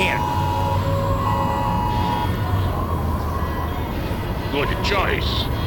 here. Good choice.